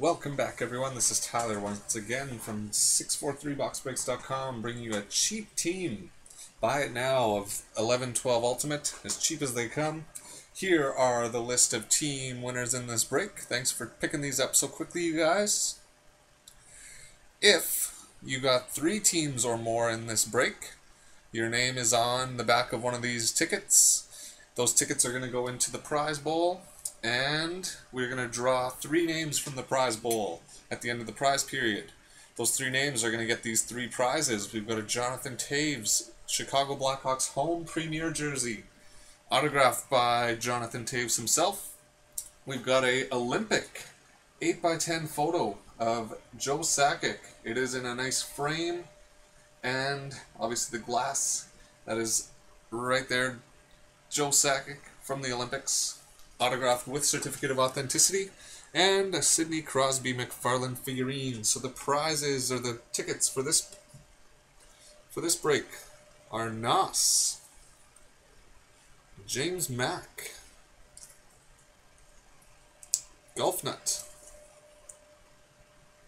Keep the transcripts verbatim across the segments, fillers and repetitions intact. Welcome back, everyone. This is Tyler once again from six four three box breaks dot com, bringing you a cheap team. Buy it now of eleven twelve Ultimate, as cheap as they come. Here are the list of team winners in this break. Thanks for picking these up so quickly, you guys. If you got three teams or more in this break, your name is on the back of one of these tickets. Those tickets are going to go into the prize bowl. And we're going to draw three names from the prize bowl at the end of the prize period. Those three names are going to get these three prizes. We've got a Jonathan Toews Chicago Blackhawks home premier jersey, autographed by Jonathan Toews himself. We've got a Olympic eight by ten photo of Joe Sakic. It is in a nice frame, and obviously the glass that is right there. Joe Sakic from the Olympics, autographed with certificate of authenticity, and a Sydney Crosby McFarlane figurine. So the prizes or the tickets for this for this break are N O S, James Mack, Golf Nut,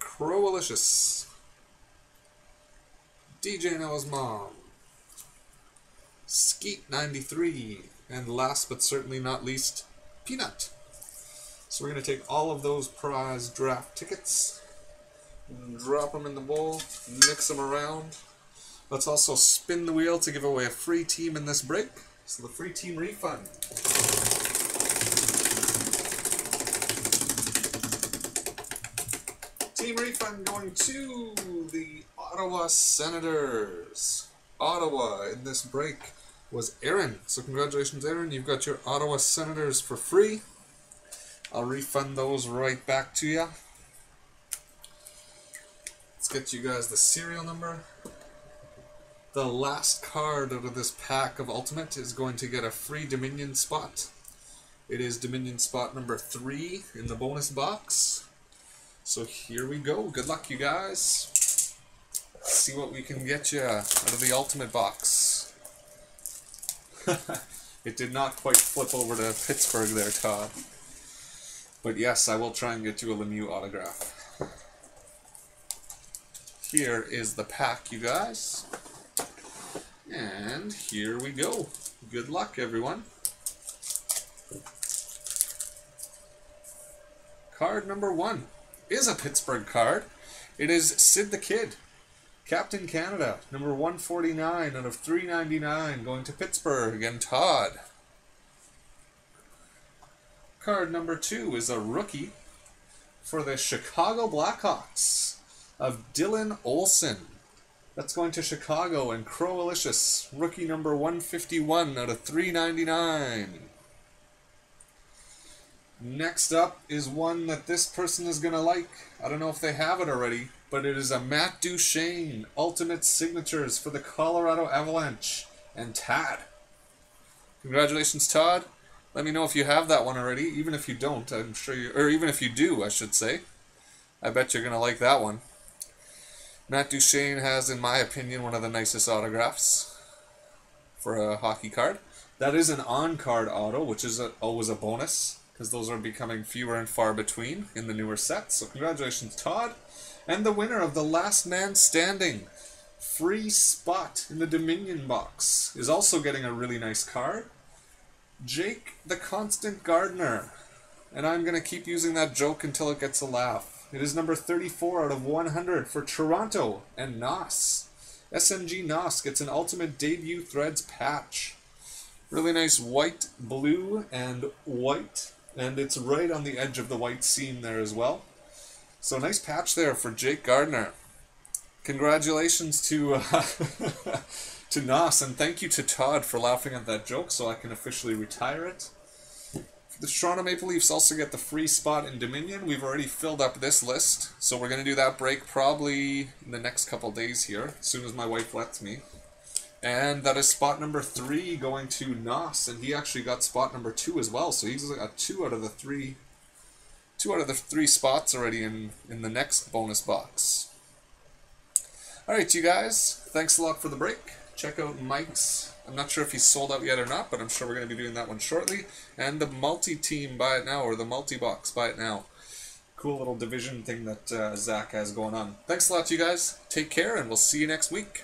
Crowalicious, D J Noah's Mom, Skeet ninety-three, and last but certainly not least, Peanut. So we're going to take all of those prize draft tickets and drop them in the bowl, mix them around. Let's also spin the wheel to give away a free team in this break. So the free team refund. Team refund going to the Ottawa Senators. Ottawa in this break was Aaron. So congratulations, Aaron. You've got your Ottawa Senators for free. I'll refund those right back to you. Let's get you guys the serial number. The last card out of this pack of Ultimate is going to get a free Dominion spot. It is Dominion spot number three in the bonus box. So here we go. Good luck, you guys. Let's see what we can get you out of the Ultimate box. It did not quite flip over to Pittsburgh there, Todd. But yes, I will try and get you a Lemieux autograph. Here is the pack, you guys. And here we go. Good luck, everyone. Card number one is a Pittsburgh card. It is Sid the Kid, Captain Canada, number one forty-nine out of three ninety-nine, going to Pittsburgh and Todd. Card number two is a rookie for the Chicago Blackhawks of Dylan Olsen. That's going to Chicago and Crowalicious, rookie number one fifty-one out of three ninety-nine. Next up is one that this person is going to like. I don't know if they have it already, but it is a Matt Duchene Ultimate Signatures for the Colorado Avalanche and Tad. Congratulations, Todd. Let me know if you have that one already. Even if you don't, I'm sure you... Or even if you do, I should say. I bet you're going to like that one. Matt Duchene has, in my opinion, one of the nicest autographs for a hockey card. That is an on-card auto, which is a, always a bonus, because those are becoming fewer and far between in the newer sets. So congratulations, Todd. And the winner of the Last Man Standing free spot in the Dominion box is also getting a really nice card. Jake the Constant Gardiner. And I'm going to keep using that joke until it gets a laugh. It is number thirty-four out of one hundred for Toronto and N O S. S M G N O S gets an Ultimate Debut Threads patch. Really nice white, blue, and white. And it's right on the edge of the white seam there as well. So nice patch there for Jake Gardiner. Congratulations to uh, to N O S, and thank you to Todd for laughing at that joke, so I can officially retire it. The Toronto Maple Leafs also get the free spot in Dominion. We've already filled up this list, so we're going to do that break probably in the next couple days here, as soon as my wife lets me. And that is spot number three going to N O S, and he actually got spot number two as well, so he's got two out of the three... Two out of the three spots already in, in the next bonus box. Alright, you guys, thanks a lot for the break. Check out Mike's. I'm not sure if he's sold out yet or not, but I'm sure we're going to be doing that one shortly. And the multi-team buy it now, or the multi-box buy it now. cool little division thing that uh, Zach has going on. Thanks a lot, you guys. Take care, and we'll see you next week.